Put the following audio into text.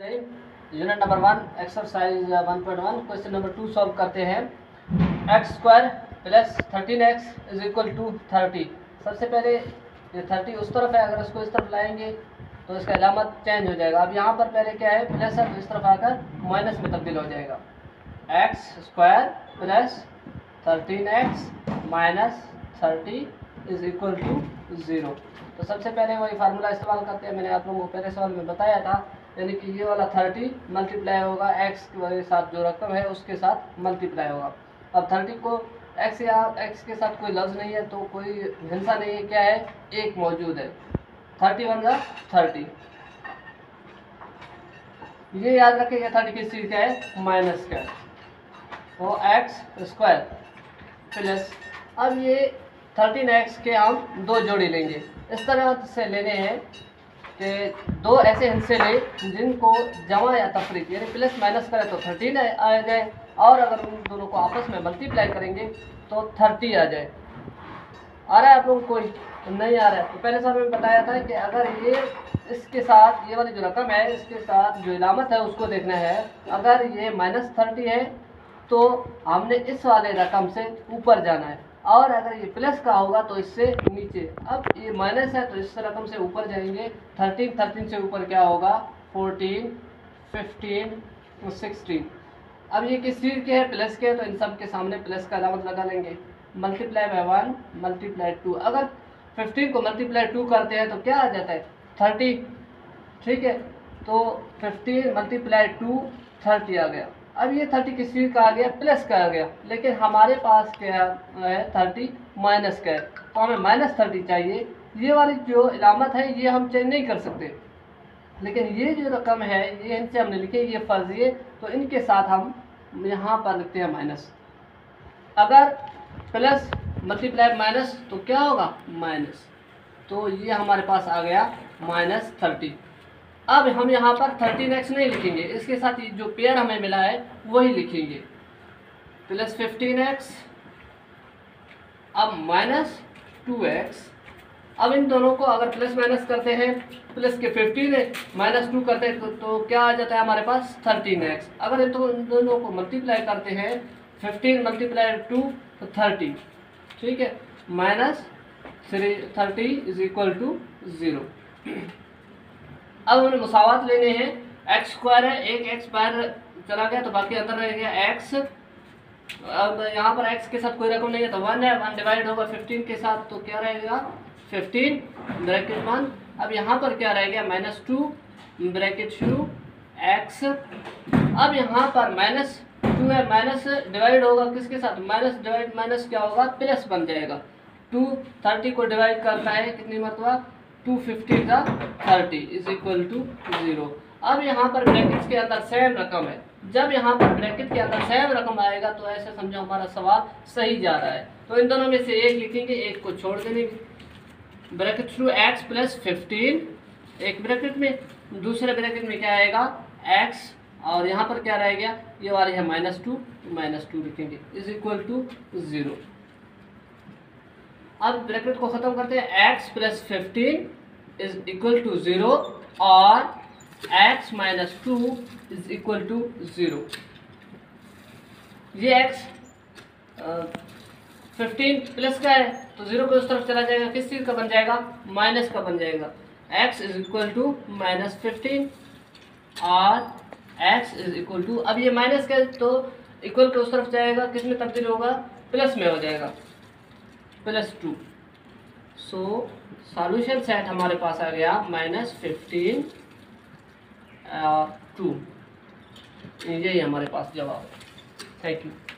Unit number 1 exercise 1.1 question number 2 solve करते हैं। X square plus 13x is equal to 30। सबसे पहले ये 30 उस तरफ है, अगर इसको इस तरफ लाएंगे तो इसका अलामत चेंज हो जाएगा। अब यहाँ पर पहले क्या है, प्लस है, इस तरफ आकर माइनस में तब्दील हो जाएगा। X square plus 13x minus 30 is equal to 0। तो सबसे पहले वही फार्मूला इस्तेमाल करते हैं, मैंने आप लोगों को पहले सवाल में बताया था, यानी कि ये वाला 30 मल्टीप्लाई होगा x के साथ, जो रकम है उसके साथ मल्टीप्लाई होगा। अब 30 को x या x के साथ कोई लफ्ज़ नहीं है तो कोई हिंसा नहीं है, क्या है एक मौजूद है। 30 = 30, ये याद रखें। यह 30 किस चीज़ का है, माइनस का है। वो एक्स स्क्वायर प्लस, अब ये 13x के हम दो जोड़ी लेंगे, इस तरह से लेने हैं कि दो ऐसे हिस्से लें जिनको जमा या तफरीक, यानी प्लस माइनस करें तो 13 आ जाए, और अगर उन दोनों को आपस में मल्टीप्लाई करेंगे तो 30 आ जाए। आ रहा है आप लोग, कोई नहीं आ रहा है तो पहले साहब ने बताया था कि अगर ये इसके साथ ये वाली जो रकम है इसके साथ जो इलामत है उसको देखना है। अगर ये -30 है तो हमने इस वाले रकम से ऊपर जाना है, और अगर ये प्लस का होगा तो इससे नीचे। अब ये माइनस है तो इस रकम से ऊपर जाएंगे। 13 से ऊपर क्या होगा, 14, 15, 16। अब ये किस चीज़ के हैं, प्लस के हैं, तो इन सब के सामने प्लस का अलामत लगा लेंगे। मल्टीप्लाई बाय 1 मल्टीप्लाई 2, अगर 15 को मल्टीप्लाई 2 करते हैं तो क्या आ जाता है, 30। ठीक है, तो 15 मल्टीप्लाई 2 30 आ गया। अब ये 30 किस चीज़ का आ गया, प्लस का आ गया, लेकिन हमारे पास क्या है 30 माइनस का है, तो हमें -30 चाहिए। ये वाली जो इलामत है ये हम चेंज नहीं कर सकते, लेकिन ये जो रकम है ये इनसे हमने लिखे, ये फर्जिए, तो इनके साथ हम यहाँ पर लिखते हैं माइनस। अगर प्लस मल्टीप्लाई माइनस तो क्या होगा, माइनस, तो ये हमारे पास आ गया -30। अब हम यहाँ पर 13x नहीं लिखेंगे, इसके साथ ये जो पेयर हमें मिला है वही लिखेंगे, प्लस 15x अब -2x। अब इन दोनों को अगर प्लस माइनस करते हैं, प्लस के 15 -2 करते हैं तो क्या आ जाता है हमारे पास, 13x। अगर इन दोनों को मल्टीप्लाई करते हैं, 15 मल्टीप्लाई 2 तो 30। ठीक है, -30 = 0। अब हमें मुसावात लेने हैं। एक्स स्क्वायर है, एक एक्स बाहर चला गया तो बाकी अंदर रह गया एक्स। अब यहाँ पर एक्स के साथ कोई रकम नहीं है तो 1 है, 1 डिवाइड होगा 15 के साथ तो क्या रहेगा, 15 ब्रैकेट 1। अब यहाँ पर क्या रहेगा, -2 ब्रैकेट शुरू एक्स। अब यहाँ पर -2 है, माइनस डिवाइड होगा किसके साथ, माइनस डिवाइड माइनस क्या होगा, प्लस बन जाएगा 2। 30 को डिवाइड करना है कितनी मरतबा, 250 = 30 = 0। अब यहाँ पर ब्रैकेट्स के अंदर सेम रकम है, जब यहाँ पर ब्रैकेट के अंदर सेम रकम आएगा तो ऐसे समझो हमारा सवाल सही जा रहा है। तो इन दोनों में से एक लिखेंगे, एक को छोड़ देंगे। ब्रैकेट थ्रू एक्स प्लस 15 एक ब्रैकेट में, दूसरे ब्रैकेट में क्या आएगा एक्स, और यहाँ पर क्या रह गया ये वाली है -2 लिखेंगे = 0। अब ब्रैकेट को ख़त्म करते हैं, x प्लस 15 = 0 और x - 2 = 0। ये x 15 प्लस का है तो 0 को उस तरफ चला जाएगा, किस चीज़ का बन जाएगा, माइनस का बन जाएगा। x = -15 और x = अब ये माइनस का तो इक्वल के उस तरफ जाएगा, किस में तब्दील होगा, प्लस में हो जाएगा, +2। सो सॉल्यूशन सेट हमारे पास आ गया -15 और 2, यही हमारे पास जवाब है। Thank you.